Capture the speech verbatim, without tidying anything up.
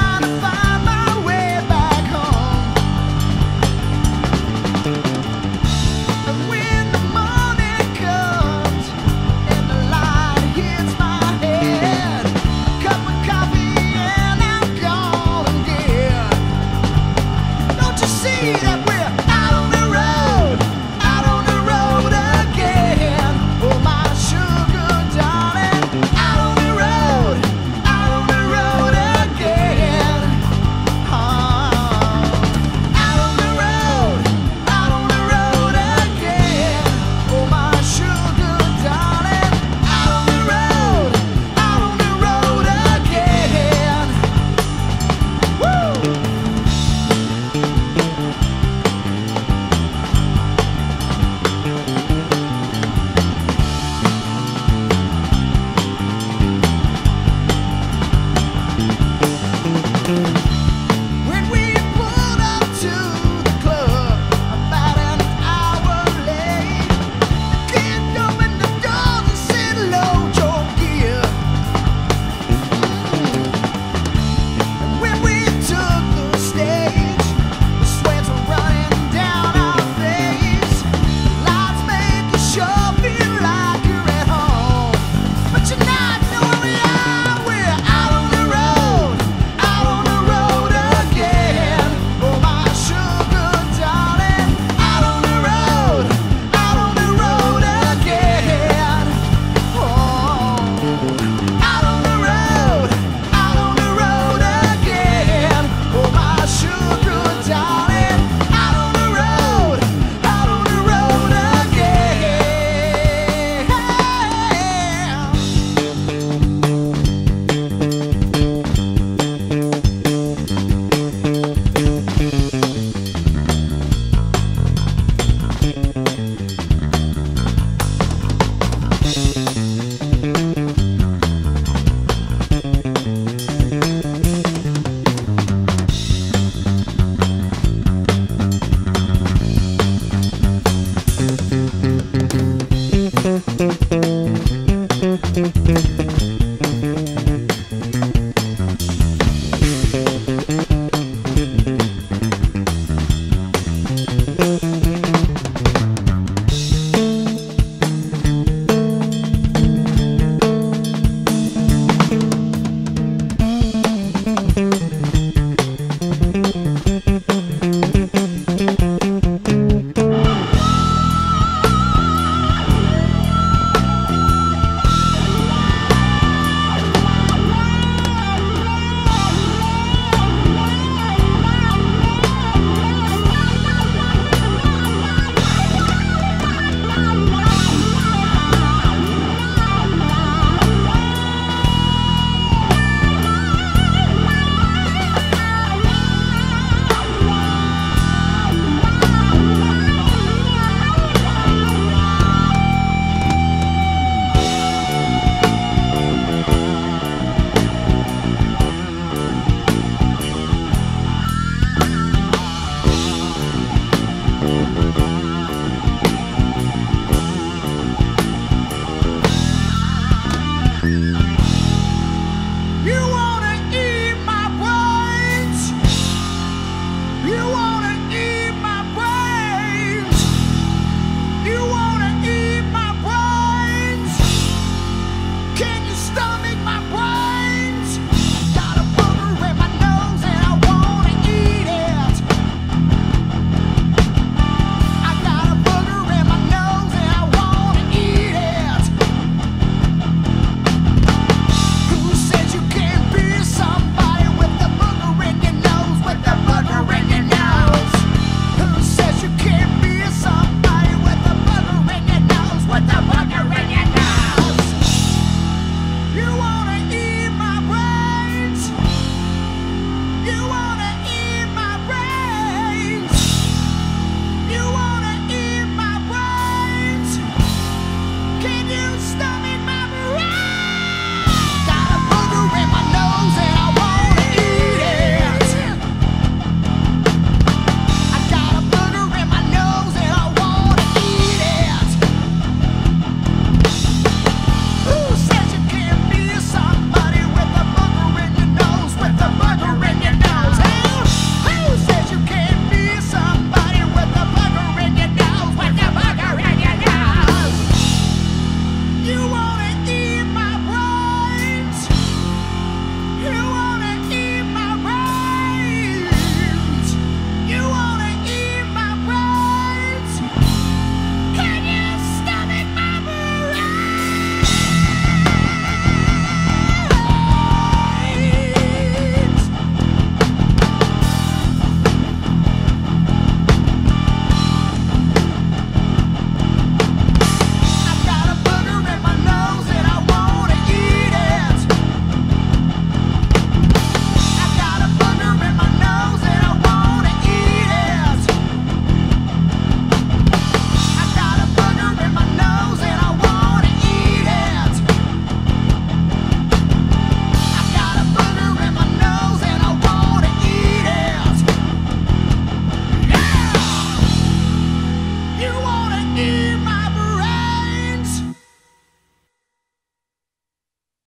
my father.